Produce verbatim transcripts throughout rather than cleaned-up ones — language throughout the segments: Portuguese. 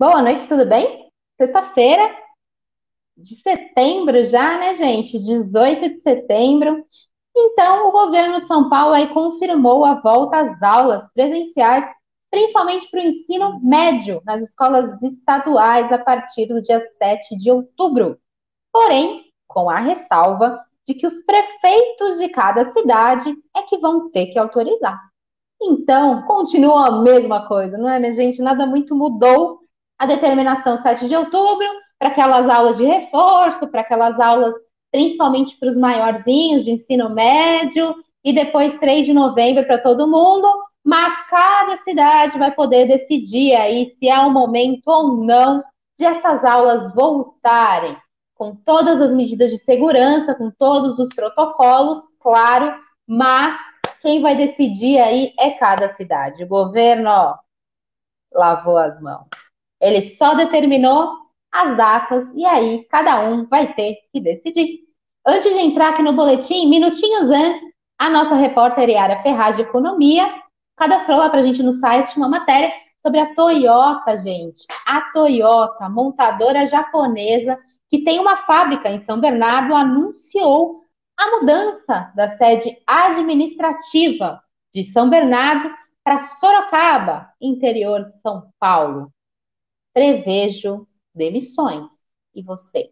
Boa noite, tudo bem? Sexta-feira de setembro já, né, gente? dezoito de setembro. Então, o governo de São Paulo aí confirmou a volta às aulas presenciais, principalmente para o ensino médio, nas escolas estaduais, a partir do dia sete de outubro. Porém, com a ressalva de que os prefeitos de cada cidade é que vão ter que autorizar. Então, continua a mesma coisa, não é, minha gente? Nada muito mudou. A determinação sete de outubro, para aquelas aulas de reforço, para aquelas aulas principalmente para os maiorzinhos de ensino médio, e depois três de novembro para todo mundo, mas cada cidade vai poder decidir aí se é o momento ou não de essas aulas voltarem, com todas as medidas de segurança, com todos os protocolos, claro, mas quem vai decidir aí é cada cidade. O governo, ó, lavou as mãos. Ele só determinou as datas e aí cada um vai ter que decidir. Antes de entrar aqui no boletim, minutinhos antes, a nossa repórter Iara Ferraz de Economia cadastrou lá para a gente no site uma matéria sobre a Toyota, gente. A Toyota, montadora japonesa, que tem uma fábrica em São Bernardo, anunciou a mudança da sede administrativa de São Bernardo para Sorocaba, interior de São Paulo. Prevejo demissões. E você?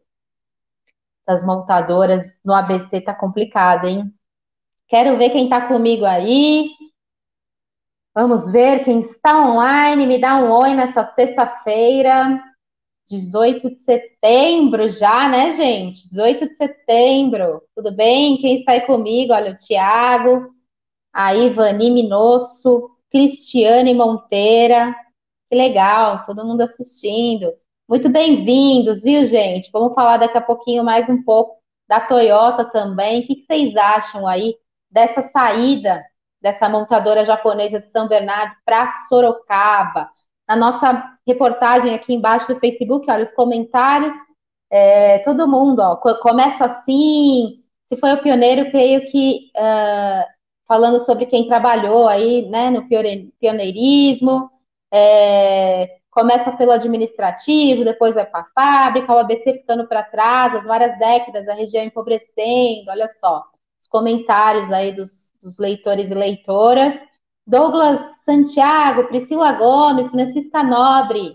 As montadoras no A B C tá complicado, hein? Quero ver quem tá comigo aí. Vamos ver quem está online. Me dá um oi nessa sexta-feira. dezoito de setembro já, né, gente? dezoito de setembro. Tudo bem? Quem está aí comigo? Olha, o Tiago, a Ivani Minosso, Cristiane Monteira. Que legal, todo mundo assistindo. Muito bem-vindos, viu, gente? Vamos falar daqui a pouquinho mais um pouco da Toyota também. O que vocês acham aí dessa saída dessa montadora japonesa de São Bernardo para Sorocaba? Na nossa reportagem aqui embaixo do Facebook, olha, os comentários, é, todo mundo, ó, começa assim, se foi o pioneiro, creio que, uh, falando sobre quem trabalhou aí, né, no pioneirismo, É, começa pelo administrativo, depois vai para a fábrica, o A B C ficando para trás, as várias décadas, a região empobrecendo, olha só, os comentários aí dos, dos leitores e leitoras. Douglas Santiago, Priscila Gomes, Francisca Nobre,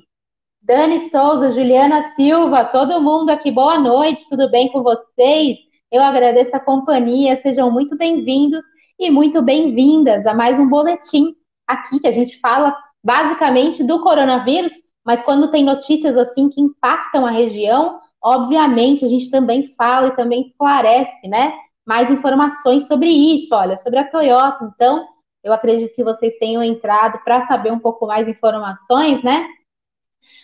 Dani Souza, Juliana Silva, todo mundo aqui, boa noite, tudo bem com vocês? Eu agradeço a companhia, sejam muito bem-vindos e muito bem-vindas a mais um boletim aqui que a gente fala basicamente do coronavírus, mas quando tem notícias assim que impactam a região, obviamente a gente também fala e também esclarece, né? Mais informações sobre isso, olha, sobre a Toyota. Então, eu acredito que vocês tenham entrado para saber um pouco mais informações, né?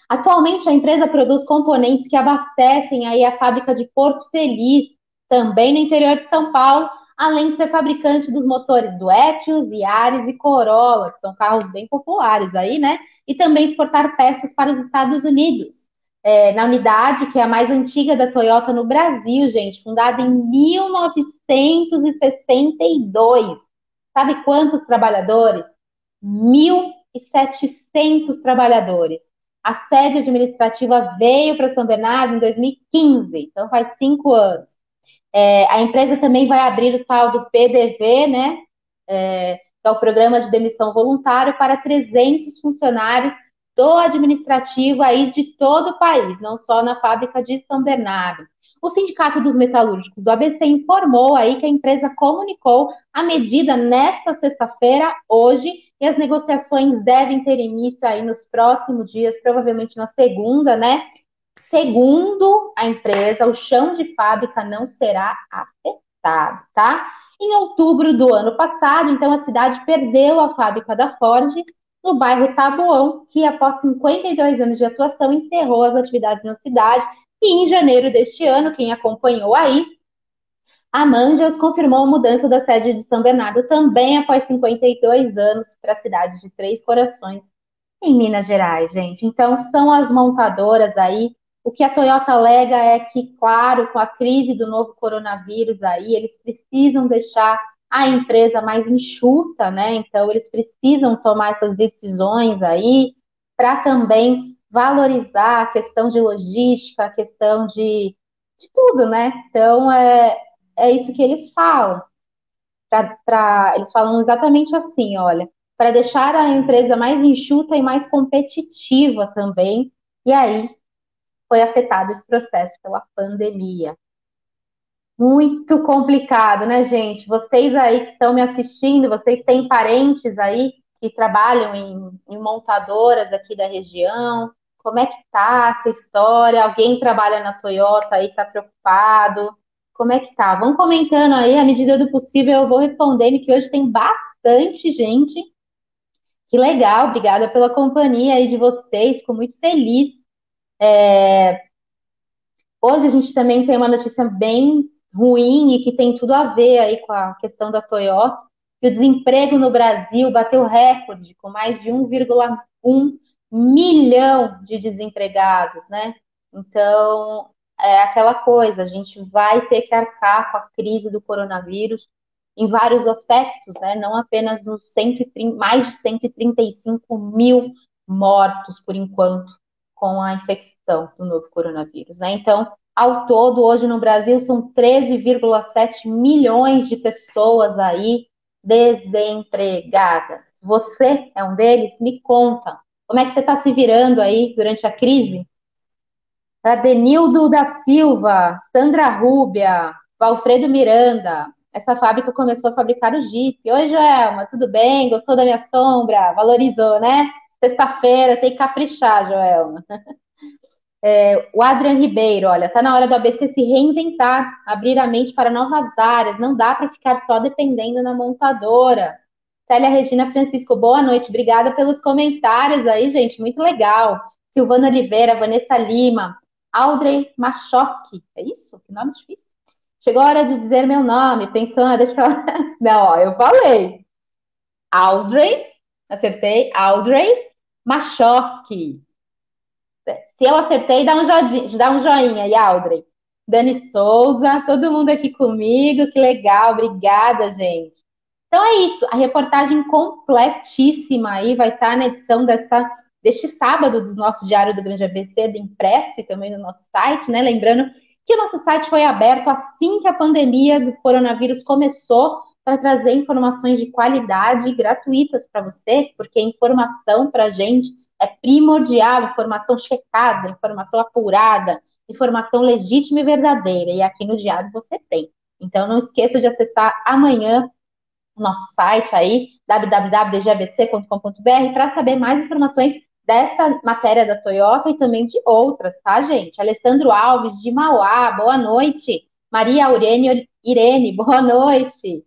Atualmente a empresa produz componentes que abastecem aí a fábrica de Porto Feliz, também no interior de São Paulo, além de ser fabricante dos motores do Etios, Yaris e Corolla, que são carros bem populares aí, né? E também exportar peças para os Estados Unidos. É, na unidade, que é a mais antiga da Toyota no Brasil, gente, fundada em mil novecentos e sessenta e dois. Sabe quantos trabalhadores? mil e setecentos trabalhadores. A sede administrativa veio para São Bernardo em dois mil e quinze, então faz cinco anos. É, a empresa também vai abrir o tal do P D V, né? É, que é o Programa de Demissão Voluntário para trezentos funcionários do administrativo aí de todo o país, não só na fábrica de São Bernardo. O Sindicato dos Metalúrgicos do A B C informou aí que a empresa comunicou a medida nesta sexta-feira, hoje, e as negociações devem ter início aí nos próximos dias, provavelmente na segunda, né? Segundo a empresa, o chão de fábrica não será afetado, tá? Em outubro do ano passado, então, a cidade perdeu a fábrica da Ford no bairro Taboão, que após cinquenta e dois anos de atuação encerrou as atividades na cidade. E em janeiro deste ano, quem acompanhou aí, a Manjels confirmou a mudança da sede de São Bernardo também após cinquenta e dois anos para a cidade de Três Corações, em Minas Gerais, gente. Então, são as montadoras aí. O que a Toyota alega é que, claro, com a crise do novo coronavírus aí, eles precisam deixar a empresa mais enxuta, né? Então, eles precisam tomar essas decisões aí para também valorizar a questão de logística, a questão de, de tudo, né? Então, é, é isso que eles falam. Pra, pra, eles falam exatamente assim, olha, para deixar a empresa mais enxuta e mais competitiva também, e aí foi afetado esse processo pela pandemia. Muito complicado, né, gente? Vocês aí que estão me assistindo, vocês têm parentes aí que trabalham em, em montadoras aqui da região? Como é que tá essa história? Alguém trabalha na Toyota aí, tá preocupado? Como é que tá? Vão comentando aí, à medida do possível eu vou respondendo, que hoje tem bastante gente. Que legal, obrigada pela companhia aí de vocês, fico muito feliz. É... Hoje a gente também tem uma notícia bem ruim e que tem tudo a ver aí com a questão da Toyota, que o desemprego no Brasil bateu recorde, com mais de um vírgula um milhão de desempregados, né? Então, é aquela coisa, a gente vai ter que arcar com a crise do coronavírus em vários aspectos, né? Não apenas nos cento e trinta, mais de cento e trinta e cinco mil mortos, por enquanto, com a infecção do novo coronavírus, né? Então, ao todo, hoje no Brasil, são treze vírgula sete milhões de pessoas aí desempregadas. Você é um deles? Me conta. Como é que você está se virando aí durante a crise? Adenildo da Silva, Sandra Rúbia, Valfredo Miranda. Essa fábrica começou a fabricar o Jeep. Oi, Joelma, tudo bem? Gostou da minha sombra? Valorizou, né? Sexta-feira, tem que caprichar, Joelma. É, o Adrian Ribeiro, olha, tá na hora do A B C se reinventar, abrir a mente para novas áreas. Não dá para ficar só dependendo na montadora. Célia Regina Francisco, boa noite. Obrigada pelos comentários aí, gente. Muito legal. Silvana Oliveira, Vanessa Lima, Audrey Machoski. É isso? Que nome difícil. Chegou a hora de dizer meu nome. Pensando, deixa pra lá. Não, ó, eu falei. Audrey, acertei. Audrey Machoski. Se eu acertei, dá um joinha, dá um joinha e Audrey. Dani Souza, todo mundo aqui comigo, que legal, obrigada, gente. Então é isso, a reportagem completíssima aí vai estar na edição desta, deste sábado do nosso Diário do Grande A B C, do impresso e também no nosso site, né? Lembrando que o nosso site foi aberto assim que a pandemia do coronavírus começou, para trazer informações de qualidade e gratuitas para você, porque informação para a gente é primordial, informação checada, informação apurada, informação legítima e verdadeira. E aqui no Diário você tem. Então, não esqueça de acessar amanhã o nosso site aí, w w w ponto d g a b c ponto com ponto b r, para saber mais informações dessa matéria da Toyota e também de outras, tá, gente? Alessandro Alves, de Mauá, boa noite. Maria Aurene Irene, boa noite.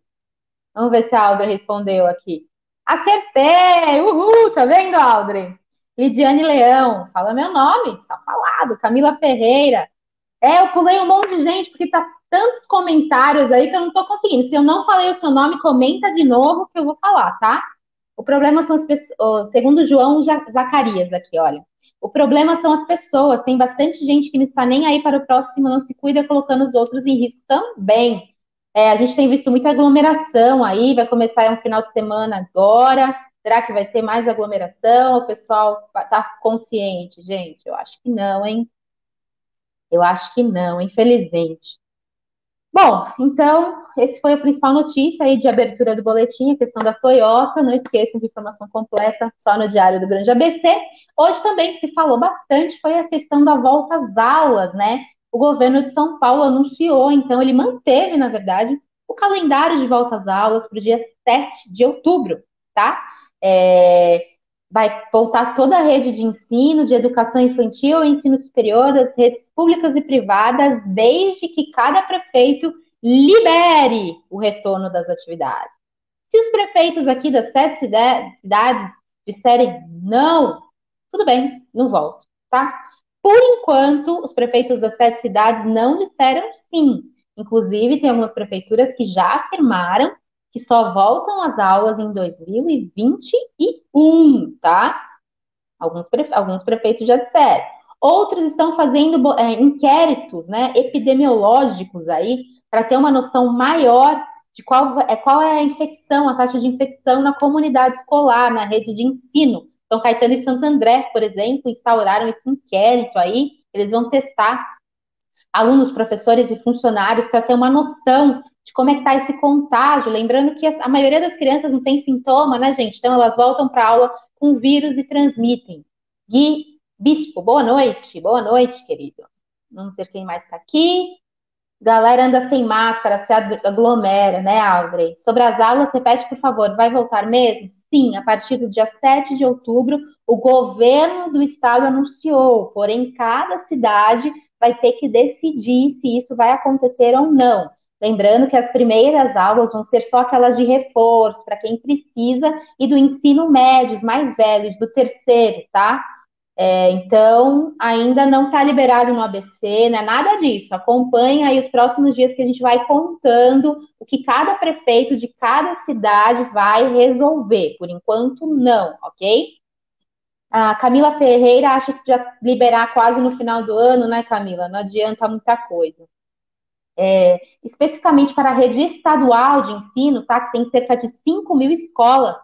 Vamos ver se a Audrey respondeu aqui. Acertei! Uhul! Tá vendo, Audrey? Lidiane Leão, fala meu nome, tá falado. Camila Ferreira. É, eu pulei um monte de gente, porque tá tantos comentários aí que eu não tô conseguindo. Se eu não falei o seu nome, comenta de novo que eu vou falar, tá? O problema são as pessoas... Segundo João Zacarias aqui, olha. O problema são as pessoas. Tem bastante gente que não está nem aí para o próximo, não se cuida, colocando os outros em risco também. É, a gente tem visto muita aglomeração aí, vai começar um final de semana agora. Será que vai ter mais aglomeração? O pessoal tá consciente, gente? Eu acho que não, hein? Eu acho que não, infelizmente. Bom, então, esse foi a principal notícia aí de abertura do boletim, a questão da Toyota. Não esqueçam de informação completa só no Diário do Grande A B C. Hoje também que se falou bastante foi a questão da volta às aulas, né? O governo de São Paulo anunciou, então, ele manteve, na verdade, o calendário de volta às aulas para o dia sete de outubro, tá? É, vai voltar toda a rede de ensino, de educação infantil e ensino superior, das redes públicas e privadas, desde que cada prefeito libere o retorno das atividades. Se os prefeitos aqui das sete cidades disserem não, tudo bem, não volto, tá? Por enquanto, os prefeitos das sete cidades não disseram sim. Inclusive, tem algumas prefeituras que já afirmaram que só voltam às aulas em dois mil e vinte e um, tá? Alguns, prefe... Alguns prefeitos já disseram. Outros estão fazendo é, inquéritos, né, epidemiológicos aí, para ter uma noção maior de qual é, qual é a infecção, a taxa de infecção na comunidade escolar, na rede de ensino. São Caetano e Santo André, por exemplo, instauraram esse inquérito aí. Eles vão testar alunos, professores e funcionários para ter uma noção de como é que está esse contágio. Lembrando que a maioria das crianças não tem sintoma, né, gente? Então, elas voltam para aula com vírus e transmitem. Gui Bispo, boa noite. Boa noite, querido. Não sei quem mais está aqui. Galera anda sem máscara, se aglomera, né, Audrey? Sobre as aulas, repete, por favor, vai voltar mesmo? Sim, a partir do dia sete de outubro, o governo do estado anunciou, porém, cada cidade vai ter que decidir se isso vai acontecer ou não. Lembrando que as primeiras aulas vão ser só aquelas de reforço, para quem precisa, e do ensino médio, os mais velhos, do terceiro, tá? É, então, ainda não está liberado no A B C, não é nada disso. Acompanha aí os próximos dias que a gente vai contando o que cada prefeito de cada cidade vai resolver. Por enquanto, não, ok? A Camila Ferreira acha que já liberar quase no final do ano, né, Camila? Não adianta muita coisa. É, especificamente para a rede estadual de ensino, tá? Que tem cerca de cinco mil escolas,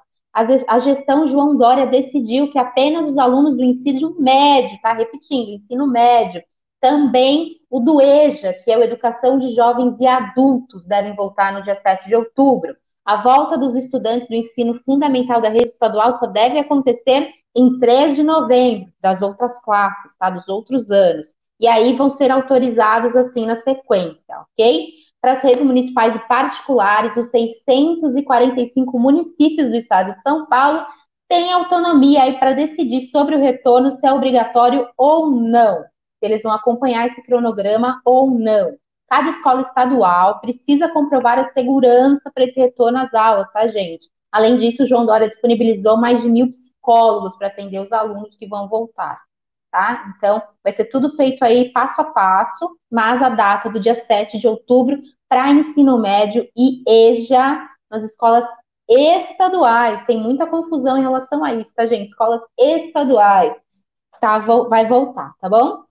a gestão João Dória decidiu que apenas os alunos do ensino médio, tá? Repetindo, ensino médio, também o do EJA, que é o Educação de Jovens e Adultos, devem voltar no dia sete de outubro. A volta dos estudantes do ensino fundamental da rede estadual só deve acontecer em três de novembro, das outras classes, tá? Dos outros anos. E aí vão ser autorizados assim na sequência, ok? Para as redes municipais e particulares, os seiscentos e quarenta e cinco municípios do estado de São Paulo têm autonomia aí para decidir sobre o retorno, se é obrigatório ou não, se eles vão acompanhar esse cronograma ou não. Cada escola estadual precisa comprovar a segurança para esse retorno às aulas, tá, gente? Além disso, o João Dória disponibilizou mais de mil psicólogos para atender os alunos que vão voltar. Tá? Então, vai ser tudo feito aí passo a passo, mas a data do dia sete de outubro para ensino médio e EJA nas escolas estaduais. Tem muita confusão em relação a isso, tá, gente? Escolas estaduais, tá, vai voltar, tá bom?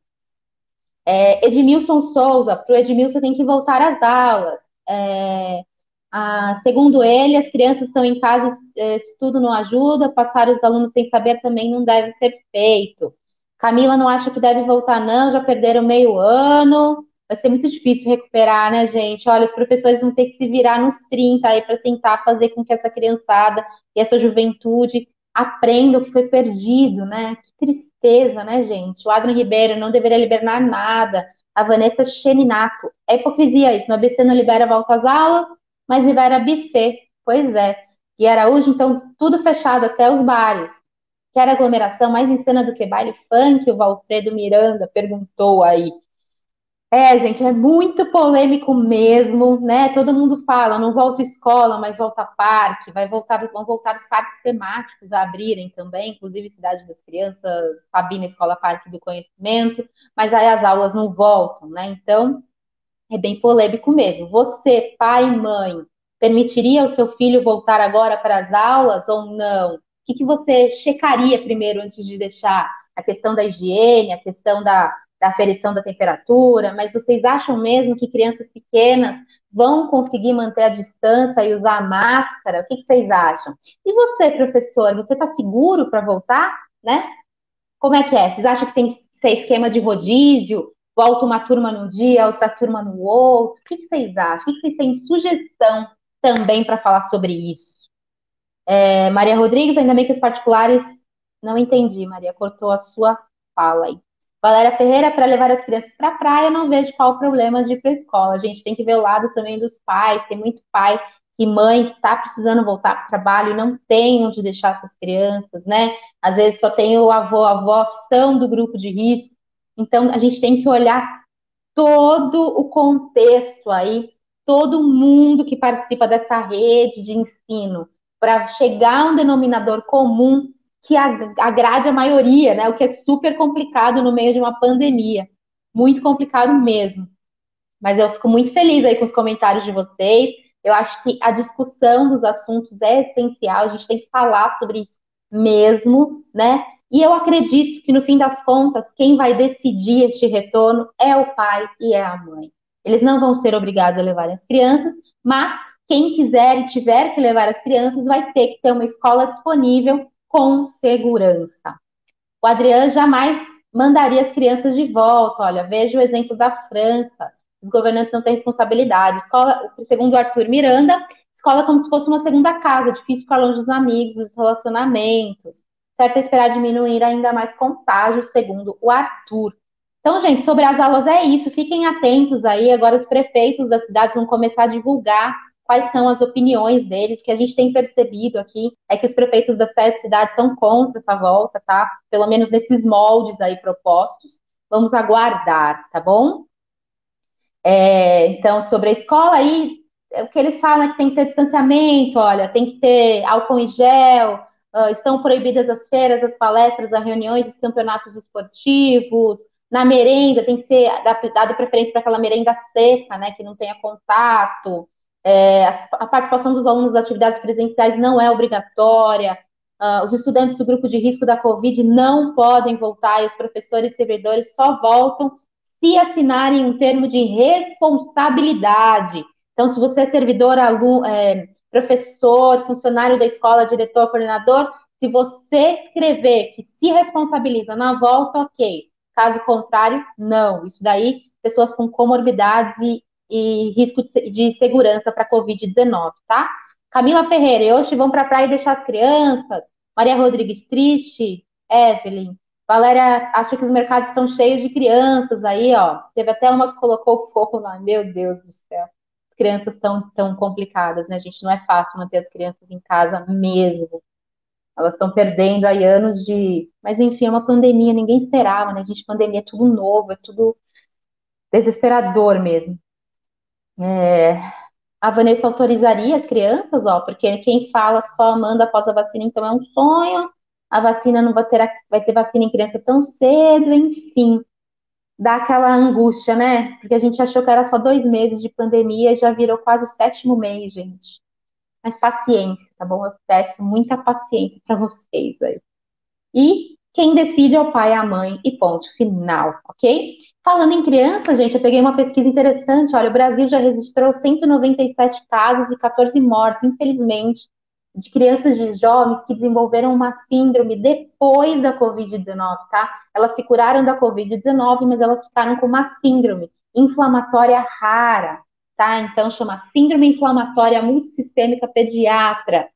É, Edmilson Souza, para o Edmilson tem que voltar às aulas. É, a, segundo ele, as crianças estão em casa, estudo não ajuda, passar os alunos sem saber também não deve ser feito. Camila não acha que deve voltar, não, já perderam meio ano, vai ser muito difícil recuperar, né, gente? Olha, os professores vão ter que se virar nos trinta aí para tentar fazer com que essa criançada e essa juventude aprenda o que foi perdido, né? Que tristeza, né, gente? O Adriano Ribeiro não deveria liberar nada, a Vanessa Xeninato. É hipocrisia isso, no A B C não libera volta às aulas, mas libera buffet, pois é. E Araújo, então, tudo fechado, até os bares. Quer aglomeração mais insana do que baile funk? O Valfredo Miranda perguntou aí. É, gente, é muito polêmico mesmo, né? Todo mundo fala, não volta escola, mas volta parque. Vai voltar, vão voltar os parques temáticos a abrirem também, inclusive Cidade das Crianças, Sabina, Escola Parque do Conhecimento, mas aí as aulas não voltam, né? Então, é bem polêmico mesmo. Você, pai e mãe, permitiria o seu filho voltar agora para as aulas ou não? O que, que você checaria primeiro antes de deixar? A questão da higiene, a questão da, da aferição da temperatura, mas vocês acham mesmo que crianças pequenas vão conseguir manter a distância e usar a máscara? O que, que vocês acham? E você, professor, você está seguro para voltar, né? Como é que é? Vocês acham que tem que ser esquema de rodízio? Volta uma turma num dia, outra turma no outro? O que, que vocês acham? O que, que vocês têm de sugestão também para falar sobre isso? É, Maria Rodrigues, ainda bem que os particulares... Não entendi, Maria, cortou a sua fala aí. Valéria Ferreira, para levar as crianças para a praia, não vejo qual o problema de ir para a escola. A gente tem que ver o lado também dos pais. Tem muito pai e mãe que está precisando voltar para o trabalho e não tem onde deixar essas crianças, né? Às vezes só tem o avô, a avó, que são do grupo de risco. Então, a gente tem que olhar todo o contexto aí, todo mundo que participa dessa rede de ensino, para chegar a um denominador comum que agrade a maioria, né? O que é super complicado no meio de uma pandemia. Muito complicado mesmo. Mas eu fico muito feliz aí com os comentários de vocês. Eu acho que a discussão dos assuntos é essencial. A gente tem que falar sobre isso mesmo, né? E eu acredito que, no fim das contas, quem vai decidir este retorno é o pai e é a mãe. Eles não vão ser obrigados a levarem as crianças, mas... quem quiser e tiver que levar as crianças vai ter que ter uma escola disponível com segurança. O Adriano jamais mandaria as crianças de volta. Olha, veja o exemplo da França. Os governantes não têm responsabilidade. Escola, segundo Arthur Miranda, escola é como se fosse uma segunda casa, difícil ficar longe dos amigos, dos relacionamentos. Certo é esperar diminuir ainda mais contágio, segundo o Arthur. Então, gente, sobre as aulas é isso. Fiquem atentos aí. Agora os prefeitos das cidades vão começar a divulgar quais são as opiniões deles. O que a gente tem percebido aqui é que os prefeitos das sete cidades são contra essa volta, tá? Pelo menos nesses moldes aí propostos. Vamos aguardar, tá bom? É, então, sobre a escola aí, o que eles falam é que tem que ter distanciamento, olha, tem que ter álcool em gel, uh, estão proibidas as feiras, as palestras, as reuniões, os campeonatos esportivos. Na merenda, tem que ser dado preferência para aquela merenda seca, né, que não tenha contato. É, a participação dos alunos nas atividades presenciais não é obrigatória. Uh, os estudantes do grupo de risco da Covid não podem voltar e os professores e servidores só voltam se assinarem um termo de responsabilidade. Então, se você é servidor, aluno, é, professor, funcionário da escola, diretor, coordenador, se você escrever que se responsabiliza na volta, ok. Caso contrário, não. Isso daí, pessoas com comorbidades e, e risco de, de segurança para covid dezenove, tá? Camila Ferreira, e hoje vão para a praia deixar as crianças. Maria Rodrigues, triste. Evelyn, Valéria, acha que os mercados estão cheios de crianças aí, ó. Teve até uma que colocou fogo lá. Meu Deus do céu. As crianças estão tão complicadas, né, gente? Não é fácil manter as crianças em casa mesmo. Elas estão perdendo aí anos de... Mas, enfim, é uma pandemia, ninguém esperava, né? Gente, pandemia é tudo novo, é tudo desesperador mesmo. É... A Vanessa autorizaria as crianças, ó, porque quem fala só manda após a vacina, então é um sonho. A vacina não vai ter, a... vai ter vacina em criança tão cedo, enfim. Dá aquela angústia, né? Porque a gente achou que era só dois meses de pandemia e já virou quase o sétimo mês, gente. Mas paciência, tá bom? Eu peço muita paciência para vocês aí. E quem decide é o pai e a mãe e ponto final, ok? Falando em criança, gente, eu peguei uma pesquisa interessante. Olha, o Brasil já registrou cento e noventa e sete casos e quatorze mortes, infelizmente, de crianças e jovens que desenvolveram uma síndrome depois da covid dezenove, tá? Elas se curaram da covid dezenove, mas elas ficaram com uma síndrome inflamatória rara. Tá? Então, chama Síndrome Inflamatória Multissistêmica Pediátrica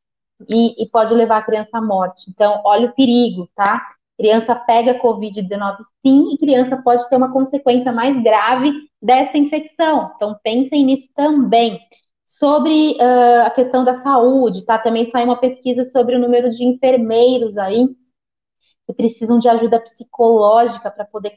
e, e pode levar a criança à morte. Então, olha o perigo, tá? Criança pega covid dezenove sim e criança pode ter uma consequência mais grave dessa infecção. Então, pensem nisso também. Sobre uh, a questão da saúde, tá? Também saiu uma pesquisa sobre o número de enfermeiros aí que precisam de ajuda psicológica para poder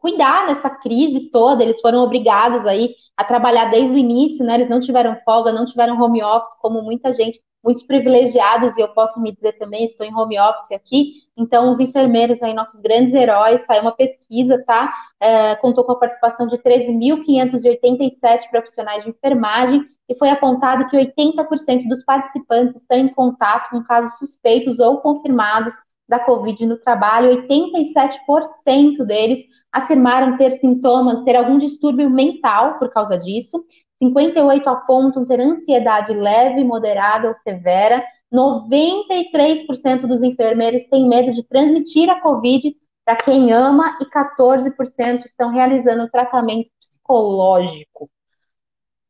cuidar dessa crise toda. Eles foram obrigados aí a trabalhar desde o início, né? Eles não tiveram folga, não tiveram home office, como muita gente, muitos privilegiados, e eu posso me dizer também, estou em home office aqui. Então, os enfermeiros aí, nossos grandes heróis, saiu uma pesquisa, tá? É, contou com a participação de treze mil quinhentos e oitenta e sete profissionais de enfermagem e foi apontado que oitenta por cento dos participantes estão em contato com casos suspeitos ou confirmados da Covid no trabalho. Oitenta e sete por cento deles afirmaram ter sintomas, ter algum distúrbio mental por causa disso, cinquenta e oito por cento apontam ter ansiedade leve, moderada ou severa, noventa e três por cento dos enfermeiros têm medo de transmitir a Covid para quem ama e quatorze por cento estão realizando tratamento psicológico.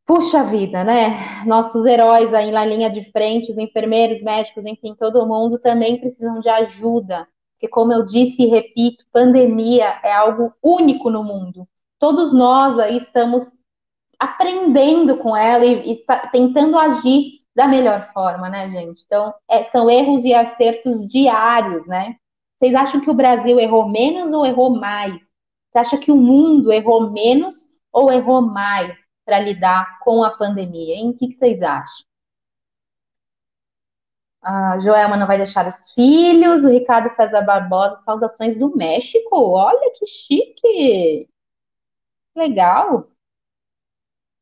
Puxa vida, né? Nossos heróis aí na linha de frente, os enfermeiros, médicos, enfim, todo mundo também precisam de ajuda. Porque, como eu disse e repito, pandemia é algo único no mundo. Todos nós aí estamos aprendendo com ela e, e tentando agir da melhor forma, né, gente? Então, é, são erros e acertos diários, né? Vocês acham que o Brasil errou menos ou errou mais? Você acha que o mundo errou menos ou errou mais para lidar com a pandemia, hein? O que, que vocês acham? A Joelma não vai deixar os filhos. O Ricardo César Barbosa, saudações do México. Olha que chique. Legal.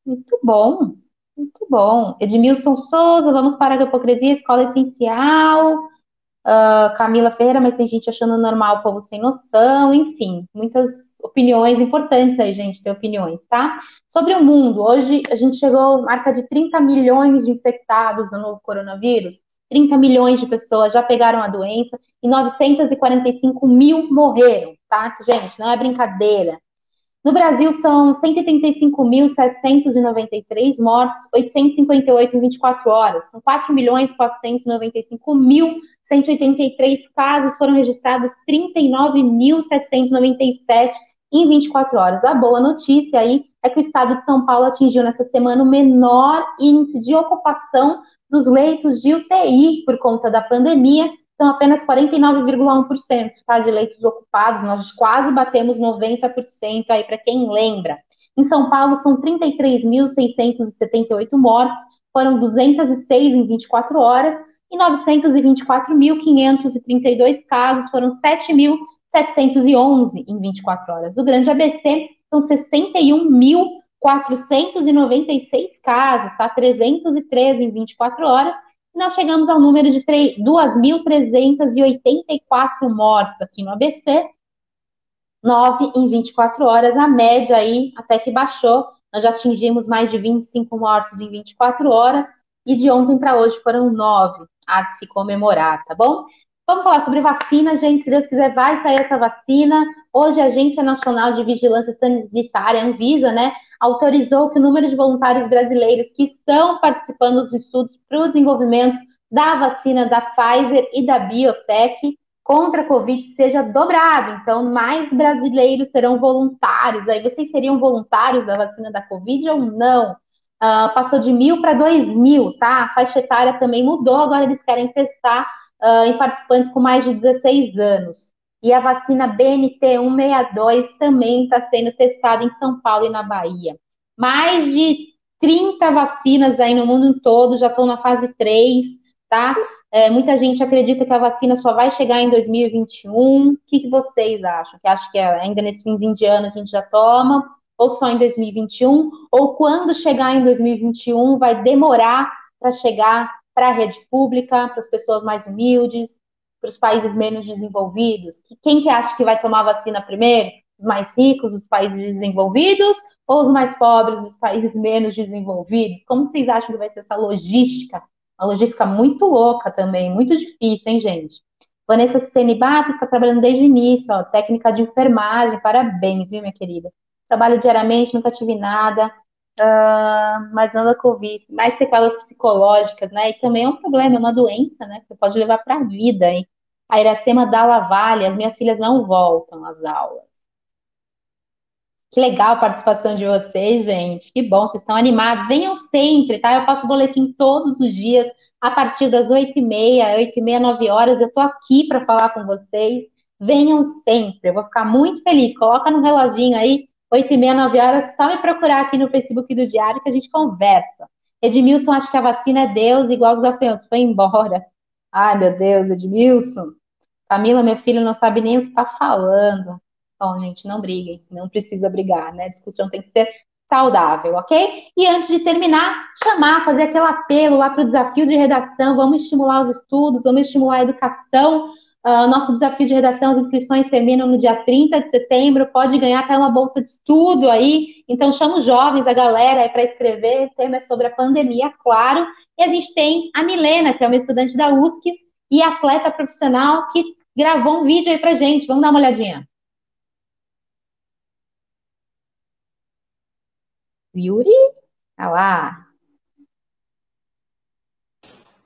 Muito bom. Muito bom. Edmilson Souza, vamos parar com a hipocrisia, escola essencial. Uh, Camila Ferreira, mas tem gente achando normal o povo sem noção. Enfim, muitas opiniões importantes aí, gente, ter opiniões, tá? Sobre o mundo, hoje a gente chegou à marca de trinta milhões de infectados do novo coronavírus. trinta milhões de pessoas já pegaram a doença e novecentos e quarenta e cinco mil morreram, tá? Gente, não é brincadeira. No Brasil, são cento e trinta e cinco mil, setecentos e noventa e três mortos, oitocentos e cinquenta e oito em vinte e quatro horas. São quatro milhões, quatrocentos e noventa e cinco mil, cento e oitenta e três casos, foram registrados trinta e nove mil, setecentos e noventa e sete em vinte e quatro horas. A boa notícia aí é que o estado de São Paulo atingiu nessa semana o menor índice de ocupação dos leitos de U T I por conta da pandemia. São apenas quarenta e nove vírgula um por cento, tá, de leitos ocupados. Nós quase batemos noventa por cento aí, para quem lembra. Em São Paulo, são trinta e três mil, seiscentos e setenta e oito mortes, foram duzentos e seis em vinte e quatro horas, e novecentos e vinte e quatro mil, quinhentos e trinta e dois casos, foram sete mil, setecentos e onze em vinte e quatro horas. O Grande A B C, são sessenta e um mil, quatrocentos e noventa e seis casos, tá? trezentos e treze em vinte e quatro horas. Nós chegamos ao número de duas mil, trezentos e oitenta e quatro mortes aqui no A B C, nove em vinte e quatro horas, a média aí até que baixou, nós já atingimos mais de vinte e cinco mortos em vinte e quatro horas, e de ontem para hoje foram nove, há de se comemorar, tá bom? Vamos falar sobre vacina, gente, se Deus quiser vai sair essa vacina. Hoje a Agência Nacional de Vigilância Sanitária, Anvisa, né, autorizou que o número de voluntários brasileiros que estão participando dos estudos para o desenvolvimento da vacina da Pfizer e da BioTech contra a Covid seja dobrado. Então, mais brasileiros serão voluntários. Aí, vocês seriam voluntários da vacina da Covid ou não? Uh, passou de mil para dois mil, tá? A faixa etária também mudou. Agora, eles querem testar uh, em participantes com mais de dezesseis anos. E a vacina B N T cento e sessenta e dois também está sendo testada em São Paulo e na Bahia. Mais de trinta vacinas aí no mundo todo já estão na fase três, tá? É, muita gente acredita que a vacina só vai chegar em dois mil e vinte e um. O que, que vocês acham? Que acho que ainda nesse finzinho de ano a gente já toma? Ou só em dois mil e vinte e um? Ou quando chegar em dois mil e vinte e um vai demorar para chegar para a rede pública, para as pessoas mais humildes, para os países menos desenvolvidos? Quem que acha que vai tomar a vacina primeiro? Os mais ricos dos países desenvolvidos ou os mais pobres dos países menos desenvolvidos? Como vocês acham que vai ser essa logística? Uma logística muito louca também, muito difícil, hein, gente? Vanessa Senibato está trabalhando desde o início, ó, técnica de enfermagem, parabéns, viu, minha querida? Trabalho diariamente, nunca tive nada, uh, mas não da Covid, mais sequelas psicológicas, né? E também é um problema, é uma doença, né? Que você pode levar para a vida, hein? A Iracema Dalla Valle, as minhas filhas não voltam às aulas. Que legal a participação de vocês, gente. Que bom, vocês estão animados. Venham sempre, tá? Eu faço boletim todos os dias, a partir das oito e meia, oito e meia, nove horas. Eu tô aqui para falar com vocês. Venham sempre, eu vou ficar muito feliz. Coloca no reloginho aí, oito e meia, nove horas. Só me procurar aqui no Facebook do Diário que a gente conversa. Edmilson, acho que a vacina é Deus, igual os gafanhotos. Foi embora. Ai, meu Deus, Edmilson. Camila, meu filho não sabe nem o que tá falando. Bom, gente, não briguem. Não precisa brigar, né? A discussão tem que ser saudável, ok? E antes de terminar, chamar, fazer aquele apelo lá para o desafio de redação. Vamos estimular os estudos, vamos estimular a educação. Uh, nosso desafio de redação, as inscrições terminam no dia trinta de setembro. Pode ganhar até uma bolsa de estudo aí. Então, chama os jovens, a galera, para escrever. O tema é sobre a pandemia, claro. E a gente tem a Milena, que é uma estudante da U S C S e atleta profissional, que gravou um vídeo aí pra gente. Vamos dar uma olhadinha. Yuri? Olha lá.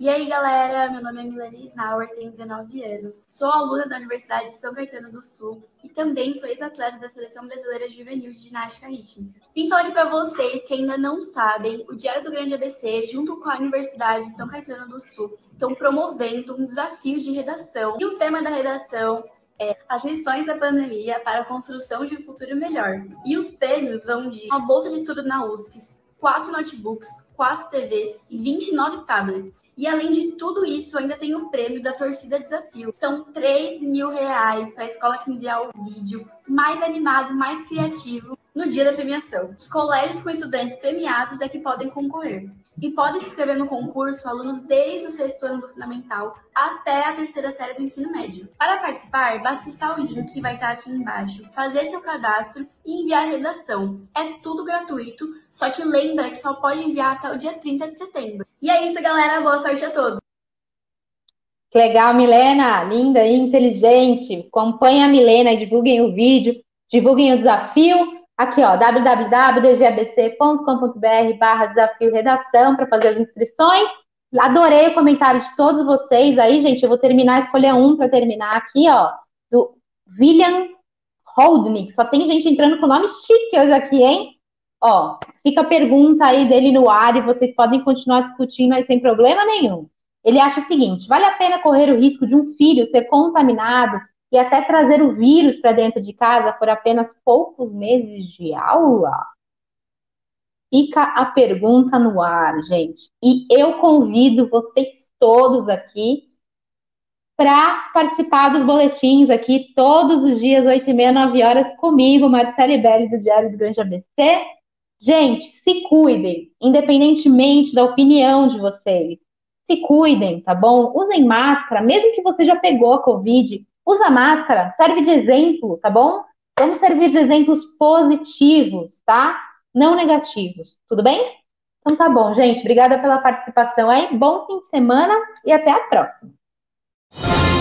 E aí, galera, meu nome é Milena Schnaider, tenho dezenove anos. Sou aluna da Universidade de São Caetano do Sul e também sou ex-atleta da Seleção Brasileira Juvenil de Ginástica Rítmica. Vim falar aqui para vocês que ainda não sabem, o Diário do Grande A B C, junto com a Universidade de São Caetano do Sul, estão promovendo um desafio de redação. E o tema da redação é as lições da pandemia para a construção de um futuro melhor. E os prêmios vão de uma bolsa de estudo na U S C S, quatro notebooks, quatro T Vs e vinte e nove tablets. E além de tudo isso, ainda tem o prêmio da torcida desafio. São três mil reais para a escola que enviar o vídeo mais animado, mais criativo no dia da premiação. Os colégios com estudantes premiados é que podem concorrer. E podem se inscrever no concurso alunos desde o sexto ano do fundamental até a terceira série do ensino médio. Para participar, basta acessar o link que vai estar aqui embaixo, fazer seu cadastro e enviar a redação. É tudo gratuito, só que lembra que só pode enviar até o dia trinta de setembro. E é isso, galera. Boa sorte a todos! Legal, Milena, linda e inteligente. Acompanhe a Milena, divulguem o vídeo, divulguem o desafio. Aqui, ó, w w w ponto d g a b c ponto com ponto b r barra desafio redação para fazer as inscrições. Adorei o comentário de todos vocês aí, gente. Eu vou terminar, escolher um para terminar aqui, ó, do William Holdnick. Só tem gente entrando com nome chique hoje aqui, hein? Ó, fica a pergunta aí dele no ar e vocês podem continuar discutindo aí sem problema nenhum. Ele acha o seguinte: vale a pena correr o risco de um filho ser contaminado e até trazer o vírus para dentro de casa por apenas poucos meses de aula? Fica a pergunta no ar, gente. E eu convido vocês todos aqui para participar dos boletins aqui todos os dias, oito e meia, nove horas, comigo, Marcele Belli, do Diário do Grande A B C. Gente, se cuidem, independentemente da opinião de vocês. Se cuidem, tá bom? Usem máscara, mesmo que você já pegou a Covid, usa máscara, serve de exemplo, tá bom? Vamos servir de exemplos positivos, tá? Não negativos, tudo bem? Então tá bom, gente. Obrigada pela participação aí. Bom fim de semana e até a próxima.